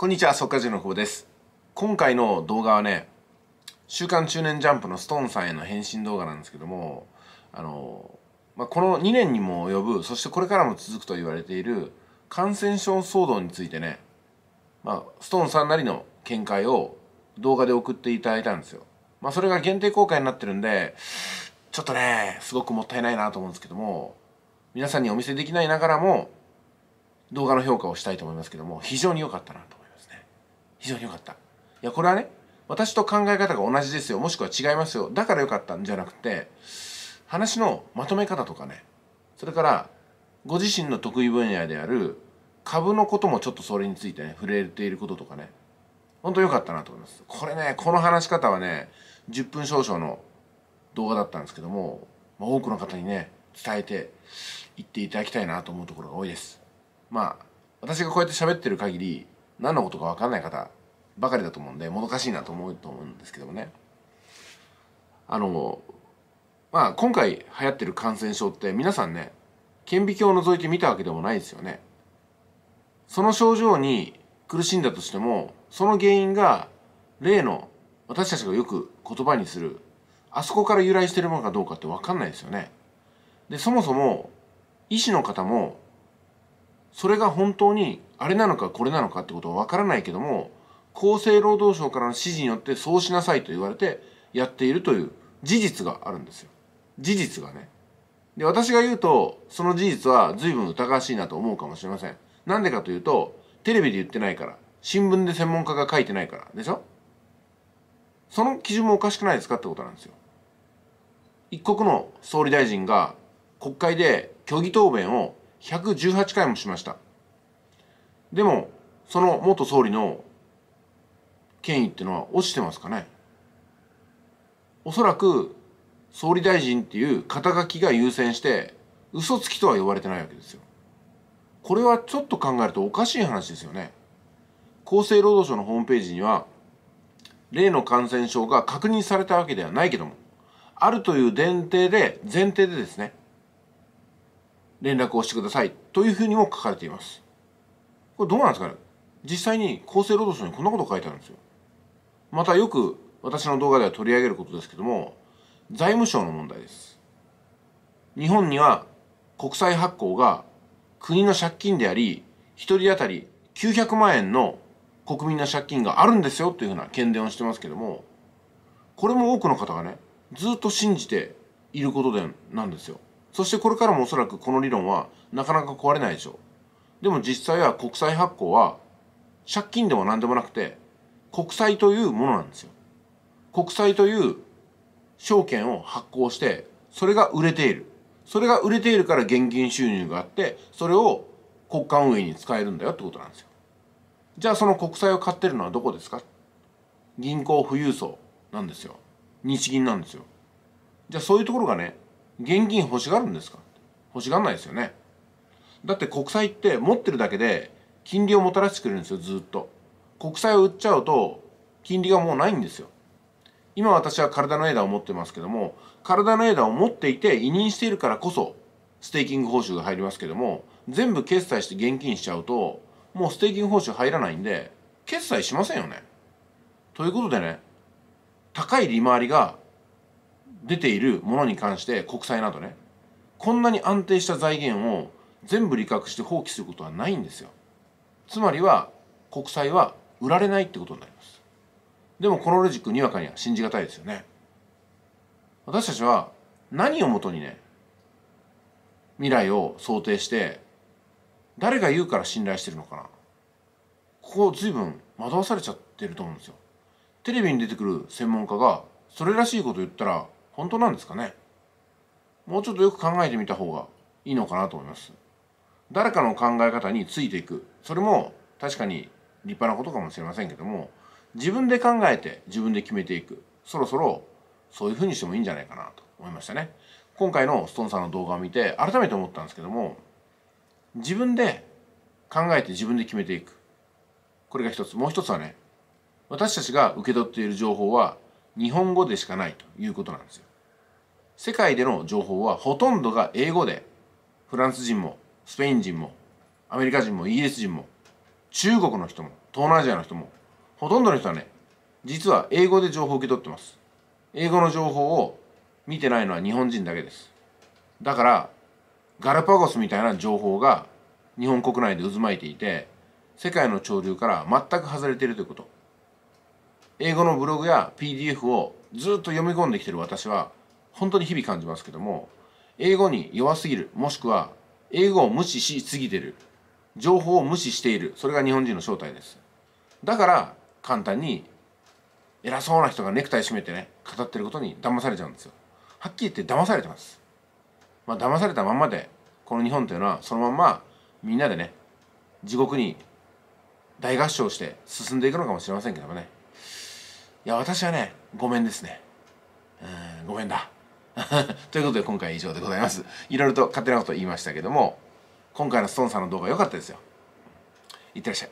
こんにちは、速稼塾の久保です。今回の動画はね、週刊中年ジャンプのストーンさんへの返信動画なんですけども、この2年にも及ぶ、そしてこれからも続くと言われている感染症騒動についてね、ストーンさんなりの見解を動画で送っていただいたんですよ。それが限定公開になってるんで、ちょっとね、すごくもったいないなと思うんですけども、皆さんにお見せできないながらも、動画の評価をしたいと思いますけども、非常に良かったなと思いますね。非常に良かった。いや、これはね、私と考え方が同じですよ、もしくは違いますよ、だから良かったんじゃなくて、話のまとめ方とかね、それからご自身の得意分野である株のこともちょっとそれについてね、触れていることとかね、本当良かったなと思います。これね、この話し方はね、10分少々の動画だったんですけども、多くの方にね、伝えていっていただきたいなと思うところが多いです。私がこうやって喋ってる限り、何のことか分かんない方ばかりだと思うんで、もどかしいなと思うと思うんですけどもね。今回流行ってる感染症って皆さんね、顕微鏡を覗いて見たわけでもないですよね。その症状に苦しんだとしても、その原因が例の私たちがよく言葉にする、あそこから由来してるものかどうかって分かんないですよね。で、そもそも医師の方も、それが本当にあれなのかこれなのかってことはわからないけども、厚生労働省からの指示によってそうしなさいと言われてやっているという事実があるんですよ。事実がね。で、私が言うと、その事実は随分疑わしいなと思うかもしれません。なんでかというと、テレビで言ってないから、新聞で専門家が書いてないから、でしょ？その基準もおかしくないですかってことなんですよ。一国の総理大臣が国会で虚偽答弁を118回もしました。でも、その元総理の権威ってのは落ちてますかね。おそらく、総理大臣っていう肩書きが優先して、嘘つきとは呼ばれてないわけですよ。これはちょっと考えるとおかしい話ですよね。厚生労働省のホームページには、例の感染症が確認されたわけではないけども、あるという前提でですね、連絡をしてくださいというふうにも書かれています。これどうなんですかね。実際に厚生労働省にこんなこと書いてあるんですよ。またよく私の動画では取り上げることですけども、財務省の問題です。日本には国債発行が国の借金であり、一人当たり900万円の国民の借金があるんですよというふうな喧伝をしてますけども、これも多くの方がね、ずっと信じていることなんですよ。そしてこれからもおそらくこの理論はなかなか壊れないでしょう。でも実際は国債発行は借金でも何でもなくて国債というものなんですよ。国債という証券を発行してそれが売れている。それが売れているから現金収入があってそれを国家運営に使えるんだよってことなんですよ。じゃあその国債を買ってるのはどこですか？銀行富裕層なんですよ。日銀なんですよ。じゃあそういうところがね、現金欲しがるんですか？欲しがらないですよね。だって国債って持ってるだけで金利をもたらしてくれるんですよ、ずっと。国債を売っちゃうと金利がもうないんですよ。今私は体の枝を持ってますけども、体の枝を持っていて委任しているからこそステーキング報酬が入りますけども、全部決済して現金しちゃうともうステーキング報酬入らないんで決済しませんよね。ということでね、高い利回りが出ているものに関して国債などね、こんなに安定した財源を全部利確して放棄することはないんですよ。つまりは国債は売られないってことになります。でもこのロジックにわかには信じがたいですよね。私たちは何をもとにね、未来を想定して誰が言うから信頼してるのかな。ここ随分惑わされちゃってると思うんですよ。テレビに出てくる専門家がそれらしいこと言ったら本当なんですかね。もうちょっとよく考えてみた方がいいのかなと思います。誰かの考え方についていく、それも確かに立派なことかもしれませんけども、自分で考えて自分で決めていく、そろそろそういうふうにしてもいいんじゃないかなと思いましたね。今回のストーンさんの動画を見て改めて思ったんですけども、自分で考えて自分で決めていく、これが一つ。もう一つはね、私たちが受け取っている情報は日本語でしかないということなんですよ。世界での情報はほとんどが英語で、フランス人もスペイン人もアメリカ人もイギリス人も中国の人も東南アジアの人もほとんどの人はね、実は英語で情報を受け取ってます。英語の情報を見てないのは日本人だけです。だからガラパゴスみたいな情報が日本国内で渦巻いていて、世界の潮流から全く外れているということ。英語のブログや PDF をずっと読み込んできている私は本当に日々感じますけども、英語に弱すぎる、もしくは英語を無視しすぎている、情報を無視している、それが日本人の正体です。だから簡単に偉そうな人がネクタイ締めてね語ってることに騙されちゃうんですよ。はっきり言って騙されてます。まあ騙されたまんまで、この日本というのはそのまんまみんなでね地獄に大合唱して進んでいくのかもしれませんけどもね。いや私はねごめんですね、ごめんだということで今回以上でございます。いろいろと勝手なこと言いましたけども、今回のストーンさんの動画良かったですよ。いってらっしゃい。